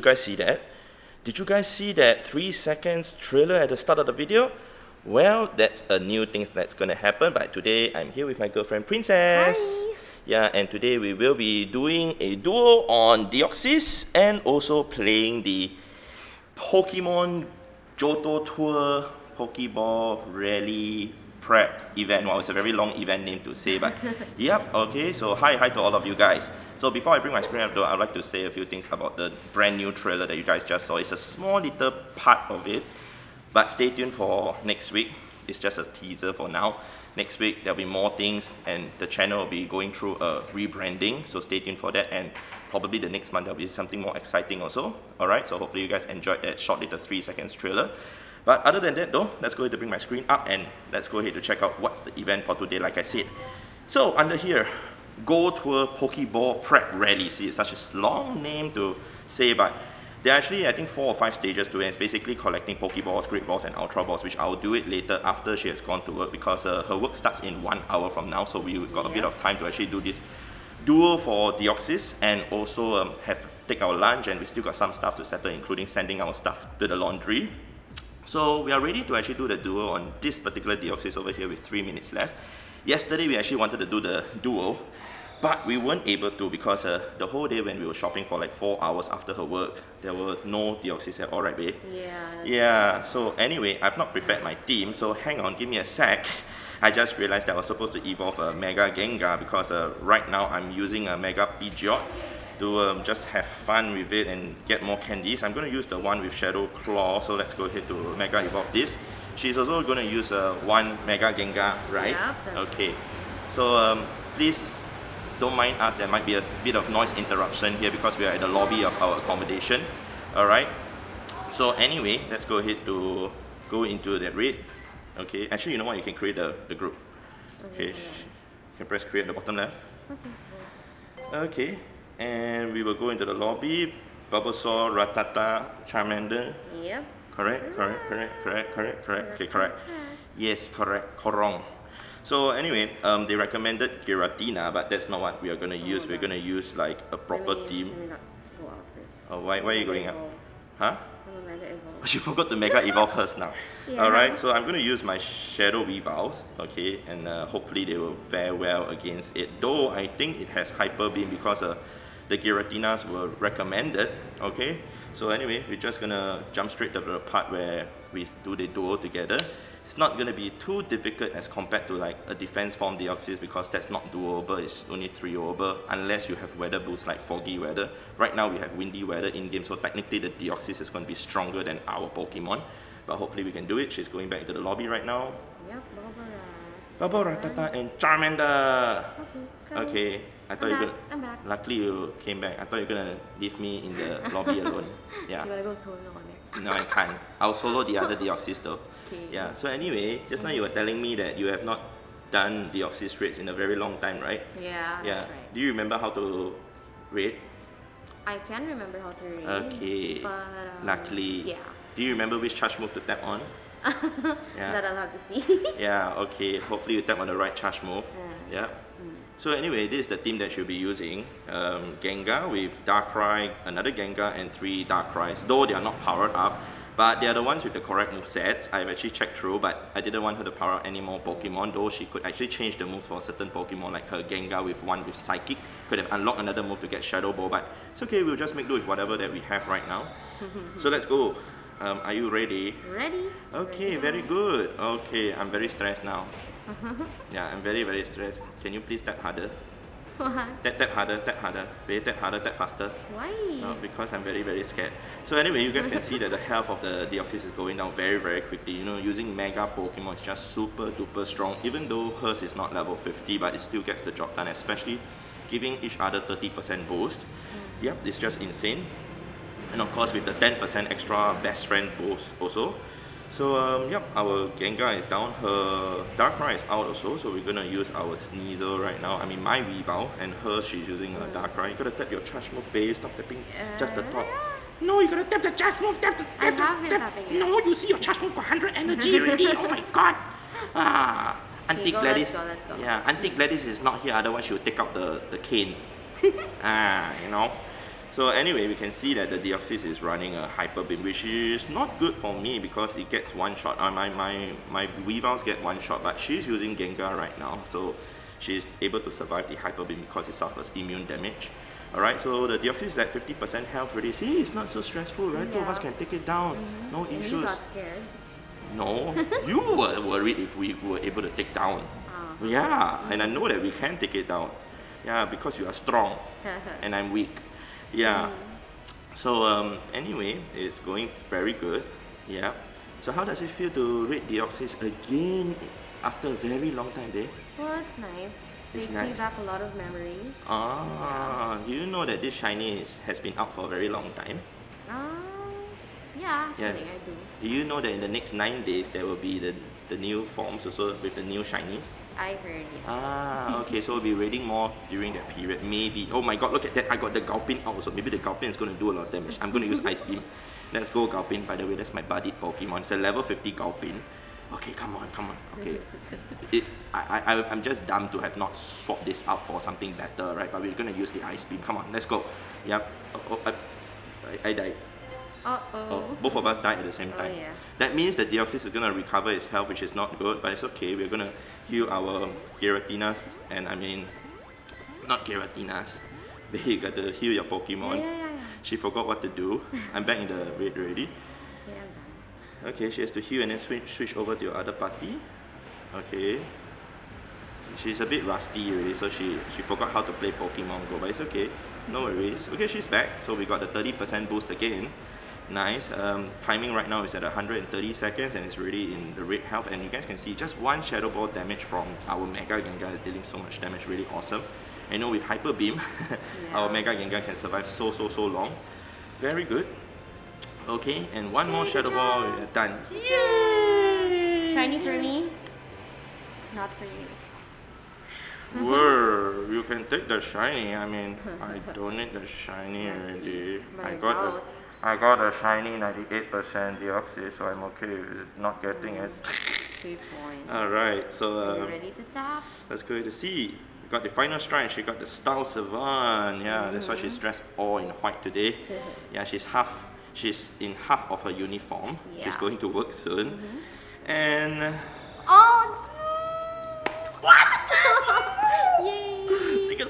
you guys see that? Did you guys see that 3 seconds trailer at the start of the video? Well, that's a new thing that's going to happen, but today I'm here with my girlfriend Princess. Hi. Yeah, and today we will be doing a duo on Deoxys and also playing the Pokemon Johto Tour Pokeball Rally prep event. Well, it's a very long event name to say, but yep, okay, so hi to all of you guys. So before I bring my screen up though, I'd like to say a few things about the brand new trailer that you guys just saw. It's a small little part of it, but stay tuned for next week. It's just a teaser for now. Next week there'll be more things and the channel will be going through a rebranding, so stay tuned for that, and probably the next month there'll be something more exciting also. Alright, so hopefully you guys enjoyed that short little 3 seconds trailer. But other than that though, let's go ahead to bring my screen up and let's go ahead to check out what's the event for today like I said. So under here, Go Tour Pokeball Prep Rally. See, it's such a long name to say, but there are actually, I think, 4 or 5 stages to it. It's basically collecting Pokeballs, Great Balls and Ultra Balls, which I'll do it later after she has gone to work, because her work starts in 1 hour from now, so we got a bit of time to actually do this duel for Deoxys and also take our lunch, and we still got some stuff to settle, including sending our stuff to the laundry. So we are ready to actually do the duel on this particular Deoxys over here with 3 minutes left. Yesterday we actually wanted to do the duel, but we weren't able to because the whole day when we were shopping for like 4 hours after her work, there were no Deoxys at all, right babe? Yeah. Yeah, so anyway, I've not prepared my team, so hang on, give me a sec. I just realized that I was supposed to evolve a Mega Gengar because right now I'm using a Mega Pidgeot to just have fun with it and get more candies. I'm going to use the one with Shadow Claw, so let's go ahead to Mega evolve this. She's also going to use one Mega Gengar, right? Yep, okay, so please don't mind us, there might be a bit of noise interruption here because we are at the lobby of our accommodation. Alright, so anyway, let's go ahead to go into that raid. Okay, actually, you know what, you can create the group. Okay, you can press create at the bottom left. Okay, and we will go into the lobby. Bulbasaur, Rattata, Charmander. Yep. Correct. Okay, correct. Yes, correct. Korong. So anyway, they recommended Giratina, but that's not what we are going to use. We're going to use like a proper team. Oh, why are you going up? Huh? She forgot to Mega Evolve hers now. Yeah. Alright, so I'm going to use my Shadow Weaviles, okay, and hopefully they will fare well against it. Though I think it has Hyper Beam because the Giratinas were recommended, okay. So anyway, we're just going to jump straight to the part where we do the duo together. It's not going to be too difficult as compared to like a defense form Deoxys because that's not doable, it's only 3-over unless you have weather boosts like foggy weather. Right now we have windy weather in game, so technically the Deoxys is going to be stronger than our Pokemon. But hopefully we can do it. She's going back into the lobby right now. Yep, Barbara, Tata and Charmander. Okay. I thought luckily you came back. I thought you were gonna leave me in the lobby alone. Yeah. You wanna go solo on it? No, I can't. I'll solo the other Deoxys though. Okay. Yeah. So anyway, just now you were telling me that you have not done Deoxys raids in a very long time, right? Yeah. Yeah. That's right. Do you remember how to raid? I can remember how to raid. Okay. But luckily. Yeah. Do you remember which charge move to tap on? Yeah. That I'll have to see. Yeah. Okay. Hopefully you tap on the right charge move. Yeah. So anyway, this is the team that she'll be using. Gengar with Darkrai, another Gengar and 3 Darkrais. Though they are not powered up, but they are the ones with the correct movesets. I've actually checked through, but I didn't want her to power up any more Pokemon, though she could actually change the moves for certain Pokemon, like her Gengar with one with Psychic. Could have unlocked another move to get Shadow Ball, but it's okay, we'll just make do with whatever that we have right now. So let's go. Are you ready? Ready. Okay, very good. Okay, I'm very stressed now. Yeah, I'm very stressed. Can you please tap harder? What? Tap harder. Wait, tap harder, tap faster. Why? No, because I'm very scared. So anyway, you guys can see that the health of the Deoxys is going down very quickly. You know, using Mega Pokemon is just super duper strong. Even though hers is not level 50, but it still gets the job done, especially giving each other 30% boost. Yep, it's just insane. And of course with the 10% extra best friend boost also. So yep, our Gengar is down, her Darkrai is out also, so we're gonna use our Sneasel right now. I mean my Weavile, and hers, she's using a Darkrai. You gotta tap your charge move base, stop tapping just the top. No, you gotta tap the charge move, tap. No, you see your charge move for 100 energy already, oh my god! Ah, Auntie Gladys, let's go. Yeah, Auntie Gladys is not here, otherwise she'll take out the cane. Ah, you know. So anyway, we can see that the Deoxys is running a Hyper Beam, which is not good for me because it gets one shot. My Weaviles get one shot, but she's using Gengar right now, so she's able to survive the Hyper Beam because it suffers immune damage. Alright, so the Deoxys is at 50% health already. See, it's not so stressful, right? Yeah. Two of us can take it down. Mm-hmm. No issues. You got scared. No, you were worried if we were able to take down. Oh. Yeah, mm-hmm. And I know that we can take it down. Yeah, because you are strong and I'm weak. Yeah. Mm. So anyway, it's going very good. Yeah. So how does it feel to raid Deoxys again after a very long time there? Well, it's nice. It's nice. Brings me back a lot of memories. Ah, yeah. Do you know that this shiny has been out for a very long time? Yeah, actually, yeah. I do. Do you know that in the next 9 days there will be the new forms also with the new shinies? I heard, yeah. Ah, okay, so we'll be raiding more during that period, maybe. Oh my god, look at that, I got the Galvin out, so maybe the Galvin is going to do a lot of damage. I'm going to use Ice Beam. Let's go Galvin, by the way, that's my buddy Pokemon. It's a level 50 Galvin. Okay, come on, come on, okay. I'm just dumb to have not swapped this out for something better, right? But we're going to use the Ice Beam, come on, let's go. Yep, I died. Oh, both of us died at the same time. Yeah. That means that Deoxys is going to recover his health, which is not good, but it's okay. We're going to heal our Giratinas, and I mean, not Giratinas. You got to heal your Pokemon. Yeah. She forgot what to do. I'm back in the raid already. Yeah, I'm done. Okay, she has to heal and then switch over to your other party. Okay. She's a bit rusty already, so she forgot how to play Pokemon Go, but it's okay. No worries. Okay, she's back, so we got the 30% boost again. Nice. Timing right now is at 130 seconds and it's already in the red health, and you guys can see just one Shadow Ball damage from our Mega Gengar is dealing so much damage, really awesome. I know with Hyper Beam, yeah. Our Mega Gengar can survive so long. Very good. Okay, and one more Shadow Ball, done. Yay! Shiny for me, not for you. Sure, you can take the shiny. I mean, I don't need the shiny already. I got a shiny 98% Deoxys, so I'm okay with not getting it. Good point. Alright, so ready to tap? Let's go to see. We got the final strike, she got the Style Savant. Yeah, that's why she's dressed all in white today. Yeah, she's in half of her uniform. Yeah. She's going to work soon. And oh no! What?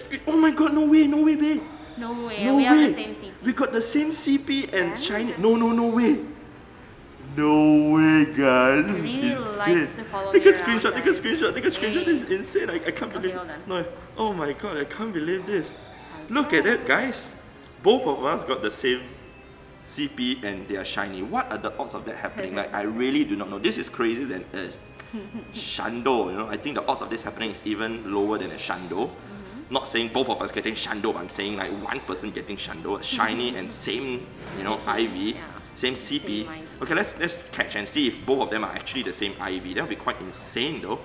Yay! Oh my god, no way, no way, babe! No way, no we have the same CP. We got the same CP and shiny. No, no, no way. No way, guys. This really is insane. Take a screenshot, take a screenshot, take a screenshot. This is insane. I can't believe it. No, oh my god, I can't believe this. Look at that, guys. Both of us got the same CP and they are shiny. What are the odds of that happening? Like, I really do not know. This is crazier than a Shando, you know. I think the odds of this happening is even lower than a Shando. Not saying both of us getting Shando, but I'm saying like one person getting Shando, shiny and same, you know, IV, yeah. Same CP. Same okay, let's catch and see if both of them are actually the same IV. That would be quite insane though.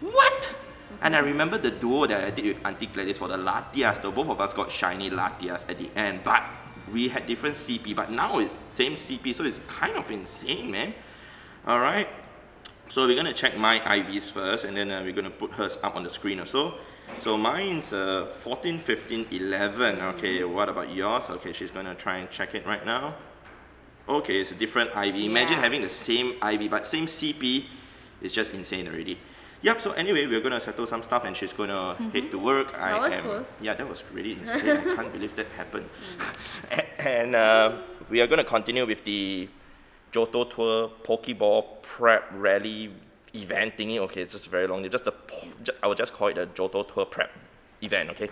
What? And I remember the duo that I did with Auntie Gladys for the Latias though. Both of us got shiny Latias at the end, but we had different CP, but now it's same CP, so it's kind of insane, man. Alright, so we're gonna check my IVs first, and then we're gonna put hers up on the screen or so. So mine's 14, 15, 11. Okay, what about yours? Okay, she's gonna try and check it right now. Okay, it's a different IV. Yeah. Imagine having the same IV but same CP. It's just insane already. Yep, so anyway, we're gonna settle some stuff and she's gonna head to work. That was cool. Yeah, that was really insane. I can't believe that happened. And we are gonna continue with the Johto Tour Pokeball Prep Rally event thingy. Okay, it's just very long. Just the, I will just call it the Johto Tour Prep event. Okay.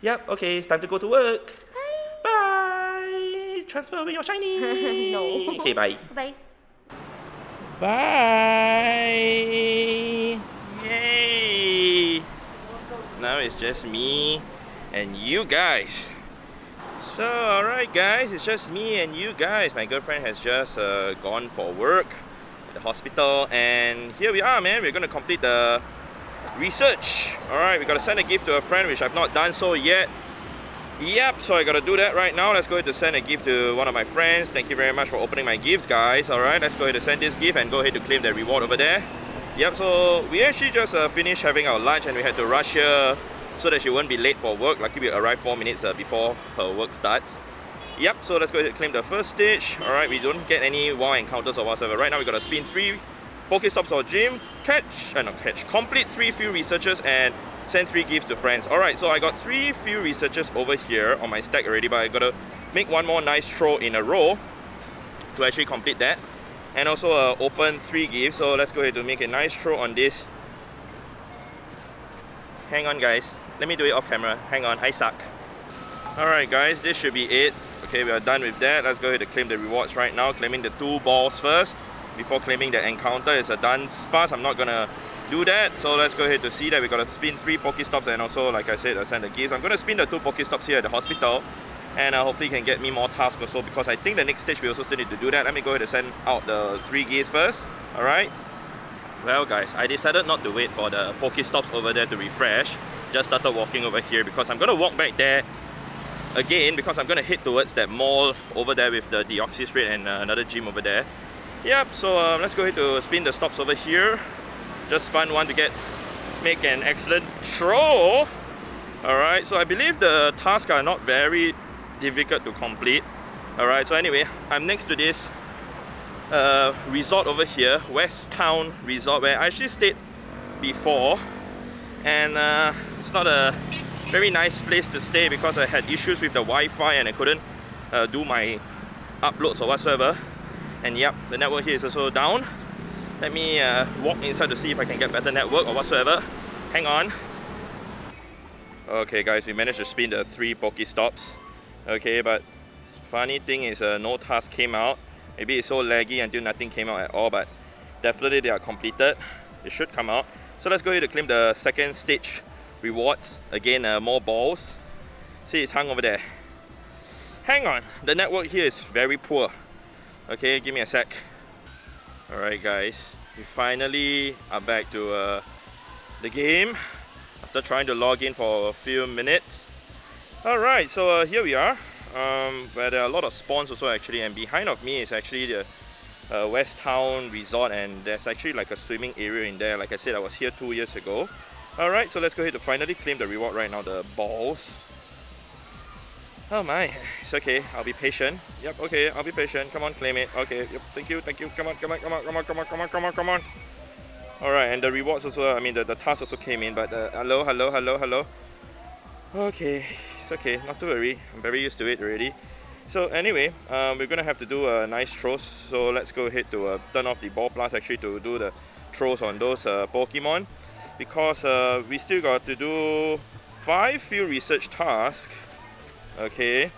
Yep. Okay, it's time to go to work. Bye. Bye. Transfer away your shiny. No. Okay. Bye. Bye. Bye. Yay. Now it's just me and you guys. So alright guys, it's just me and you guys. My girlfriend has just gone for work. The hospital, and here we are, man. We're gonna complete the research. All right, we gotta send a gift to a friend, which I've not done so yet. Yep, so I gotta do that right now. Let's go ahead to send a gift to one of my friends. Thank you very much for opening my gift, guys. All right, let's go ahead to send this gift and go ahead to claim that reward over there. Yep, so we actually just finished having our lunch and we had to rush here so that she won't be late for work. Lucky we arrived 4 minutes before her work starts. Yep, so let's go ahead and claim the first stage. Alright, we don't get any wild encounters or whatsoever. Right now we got a spin 3, Pokestops or gym, complete 3 field researchers and send 3 gifts to friends. Alright, so I got 3 field researchers over here on my stack already, but I gotta make one more nice throw in a row to actually complete that. And also open 3 gifts, so let's go ahead and make a nice throw on this. Hang on guys, let me do it off camera, hang on, I suck. Alright guys, this should be it. Okay, we are done with that. Let's go ahead and claim the rewards right now, claiming the 2 balls first before claiming the encounter. It's a dance pass, I'm not gonna do that. So let's go ahead to see that we gotta spin 3 Pokestops and also, like I said, I send the gifts. I'm gonna spin the 2 Pokestops here at the hospital and hopefully can get me more tasks also, because I think the next stage we also still need to do that. Let me go ahead and send out the 3 gifts first. Alright. Well guys, I decided not to wait for the Pokestops over there to refresh. Just started walking over here because I'm gonna walk back there again, because I'm gonna head towards that mall over there with the Deoxys raid and another gym over there. Yep, so let's go ahead to spin the stops over here. Just spun one to make an excellent throw. Alright, so I believe the tasks are not very difficult to complete. Alright, so anyway, I'm next to this resort over here, West Town Resort, where I actually stayed before, and it's not a very nice place to stay because I had issues with the Wi-Fi and I couldn't do my uploads or whatsoever. And yep, the network here is also down. Let me walk inside to see if I can get better network or whatsoever. Hang on. Okay guys, we managed to spin the 3 Pokestops. Okay, but funny thing is no task came out. Maybe it's so laggy until nothing came out at all, but definitely they are completed. It should come out. So let's go ahead to claim the second stage rewards. Again, more balls. See, it's hung over there. Hang on, the network here is very poor. Okay, give me a sec. Alright guys, we finally are back to the game after trying to log in for a few minutes. Alright, so here we are. Where there are a lot of spawns also actually, and behind of me is actually the West Town Resort, and there's actually like a swimming area in there. Like I said, I was here 2 years ago. Alright, so let's go ahead to finally claim the reward right now, the balls. Oh my, it's okay, I'll be patient. Yep, okay, I'll be patient, come on, claim it. Okay, yep, thank you, come on, come on, come on, come on, come on, come on, come on, come on. Alright, and the rewards also, I mean the tasks also came in, but hello, hello, hello, hello. Okay. Okay, not to worry, I'm very used to it already. So anyway, we're gonna have to do a nice throws, so let's go ahead to turn off the ball blast actually to do the throws on those Pokemon, because we still got to do 5 field research tasks, okay,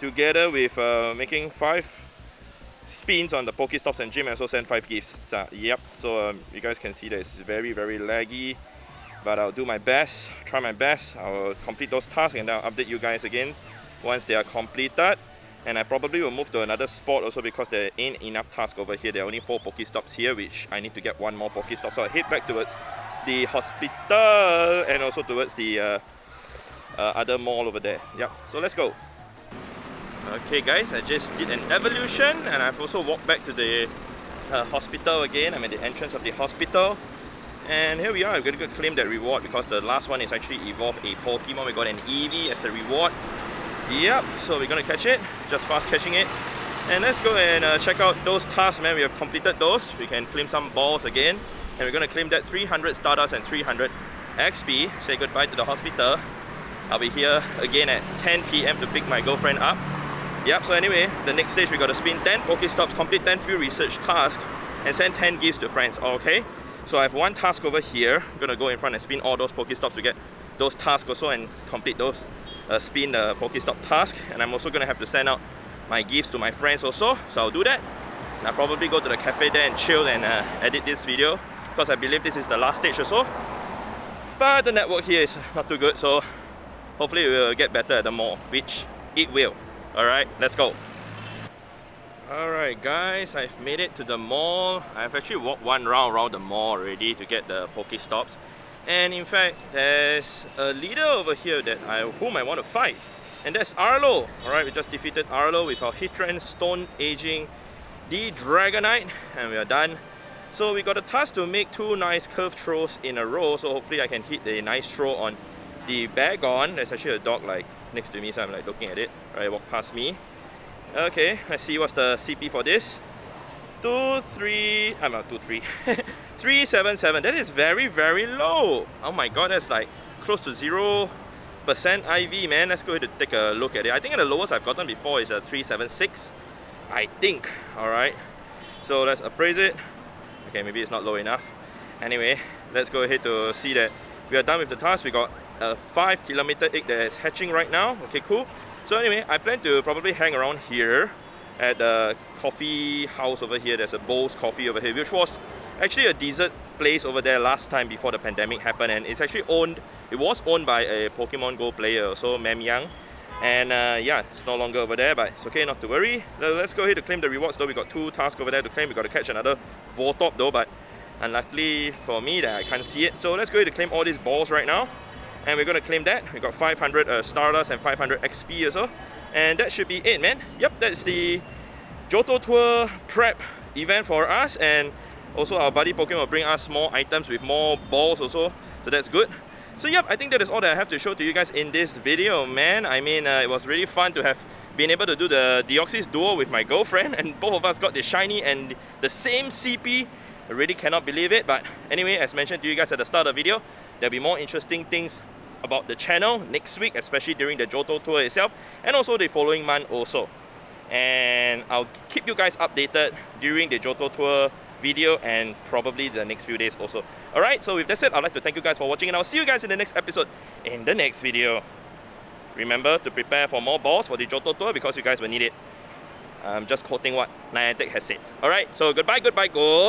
together with making 5 spins on the Pokestops and gym, and also send 5 gifts. So, yep, so you guys can see that it's very laggy, but I'll do my best, try my best. I'll complete those tasks and I'll update you guys again once they are completed. And I probably will move to another spot also, because there ain't enough tasks over here. There are only 4 Pokestops here, which I need to get 1 more Pokestop. So I'll head back towards the hospital and also towards the other mall over there. Yep, so let's go. Okay guys, I just did an evolution and I've also walked back to the hospital again. I'm at the entrance of the hospital. And here we are, we're going to claim that reward because the last one is actually evolve a Pokemon. We got an Eevee as the reward. Yep, so we're going to catch it, just fast catching it. And let's go and check out those tasks, man. We have completed those. We can claim some balls again. And we're going to claim that 300 Stardust and 300 XP. Say goodbye to the hospital. I'll be here again at 10 p.m. to pick my girlfriend up. Yep, so anyway, the next stage we got to spin 10 Pokestops, complete 10 field research tasks, and send 10 gifts to friends. Okay. So I have 1 task over here. I'm gonna go in front and spin all those Pokestops to get those tasks also and complete those spin the Pokestop task. And I'm also gonna have to send out my gifts to my friends also. So I'll do that. And I'll probably go to the cafe there and chill and edit this video, because I believe this is the last stage or so. But the network here is not too good, so hopefully it will get better at the mall, which it will. Alright, let's go. Alright guys, I've made it to the mall. I've actually walked 1 round around the mall already to get the Pokestops. And in fact, there's a leader over here that whom I want to fight. And that's Arlo. Alright, we just defeated Arlo with our Hitran Stone Aging the Dragonite. And we are done. So we got a task to make 2 nice curve throws in a row. So hopefully I can hit a nice throw on the bag on, there's actually a dog like next to me, so I'm like looking at it. Alright, walk past me. Okay, let's see what's the CP for this. 377. That is very, very low. Oh my god, that's like close to 0% IV, man. Let's go ahead and take a look at it. I think the lowest I've gotten before is a 376, I think. Alright, so let's appraise it. Okay, maybe it's not low enough. Anyway, let's go ahead to see that we are done with the task. We got a 5 kilometer egg that is hatching right now. Okay, cool. So anyway, I plan to probably hang around here at the coffee house over here. There's a Bowls Coffee over here, which was actually a dessert place over there last time before the pandemic happened, and it's actually owned, it was owned by a Pokemon Go player, so Mem Yang, and yeah, it's no longer over there, but it's okay, not to worry. Let's go ahead to claim the rewards though. We got 2 tasks over there to claim. We got to catch another Voltorb though, but unluckily for me that I can't see it. So let's go ahead to claim all these balls right now, and we're going to claim that. We got 500 Stardust and 500 XP or so, and that should be it, man. Yep, that's the Johto Tour prep event for us, and also our buddy Pokemon will bring us more items with more balls also, so that's good. So yep, I think that is all that I have to show to you guys in this video, man. I mean, it was really fun to have been able to do the Deoxys duo with my girlfriend, and both of us got the shiny and the same CP. I really cannot believe it, but anyway, as mentioned to you guys at the start of the video, there'll be more interesting things about the channel next week, especially during the Johto Tour itself, and also the following month also. And I'll keep you guys updated during the Johto Tour video and probably the next few days also. Alright, so with that said, I'd like to thank you guys for watching, and I'll see you guys in the next episode in the next video. Remember to prepare for more balls for the Johto Tour because you guys will need it. I'm just quoting what Niantic has said. Alright, so goodbye, goodbye, goodbye!